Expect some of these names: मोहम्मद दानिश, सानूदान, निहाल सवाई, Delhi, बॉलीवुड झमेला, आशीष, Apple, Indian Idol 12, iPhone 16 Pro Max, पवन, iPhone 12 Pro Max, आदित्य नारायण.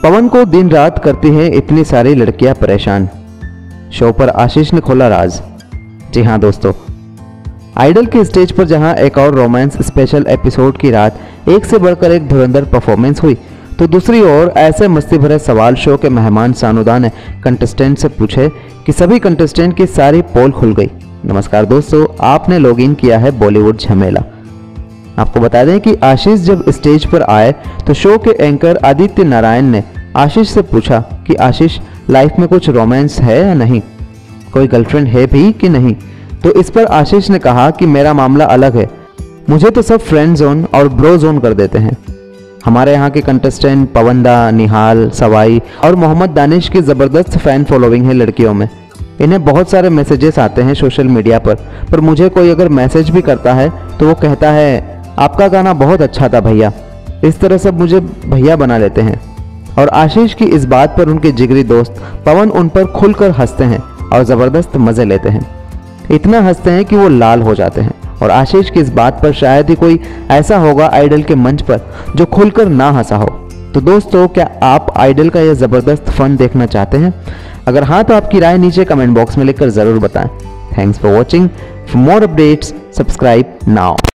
पवन को दिन रात करते हैं इतने सारे लड़कियां परेशान। शो पर आशीष ने खोला राज। जी हाँ दोस्तों, आइडल के स्टेज पर जहां एक और रोमांस स्पेशल एपिसोड की रात एक से बढ़कर एक धुरंधर परफॉर्मेंस हुई, तो दूसरी ओर ऐसे मस्ती भरे सवाल शो के मेहमान सानूदान ने कंटेस्टेंट से पूछे कि सभी कंटेस्टेंट की सारी पोल खुल गई। नमस्कार दोस्तों, आपने लॉग इन किया है बॉलीवुड झमेला। आपको बता दें कि आशीष जब स्टेज पर आए तो शो के एंकर आदित्य नारायण ने आशीष से पूछा कि आशीष, लाइफ में कुछ रोमांस है या नहीं, कोई गर्लफ्रेंड है भी कि नहीं। तो इस पर आशीष ने कहा कि मेरा मामला अलग है, मुझे तो सब फ्रेंड जोन और ब्रो जोन कर देते हैं। हमारे यहाँ के कंटेस्टेंट पवन, निहाल सवाई और मोहम्मद दानिश की ज़बरदस्त फैन फॉलोइंग है लड़कियों में। इन्हें बहुत सारे मैसेजेस आते हैं सोशल मीडिया पर मुझे कोई अगर मैसेज भी करता है तो वो कहता है आपका गाना बहुत अच्छा था भैया। इस तरह सब मुझे भैया बना लेते हैं। और आशीष की इस बात पर उनके जिगरी दोस्त पवन उन पर खुलकर हंसते हैं और ज़बरदस्त मज़े लेते हैं। इतना हंसते हैं कि वो लाल हो जाते हैं। और आशीष की इस बात पर शायद ही कोई ऐसा होगा आइडल के मंच पर जो खुलकर ना हंसा हो। तो दोस्तों, क्या आप आइडल का यह ज़बरदस्त फन देखना चाहते हैं? अगर हाँ तो आपकी राय नीचे कमेंट बॉक्स में लिखकर ज़रूर बताएं। Thanks for watching. For more updates subscribe now.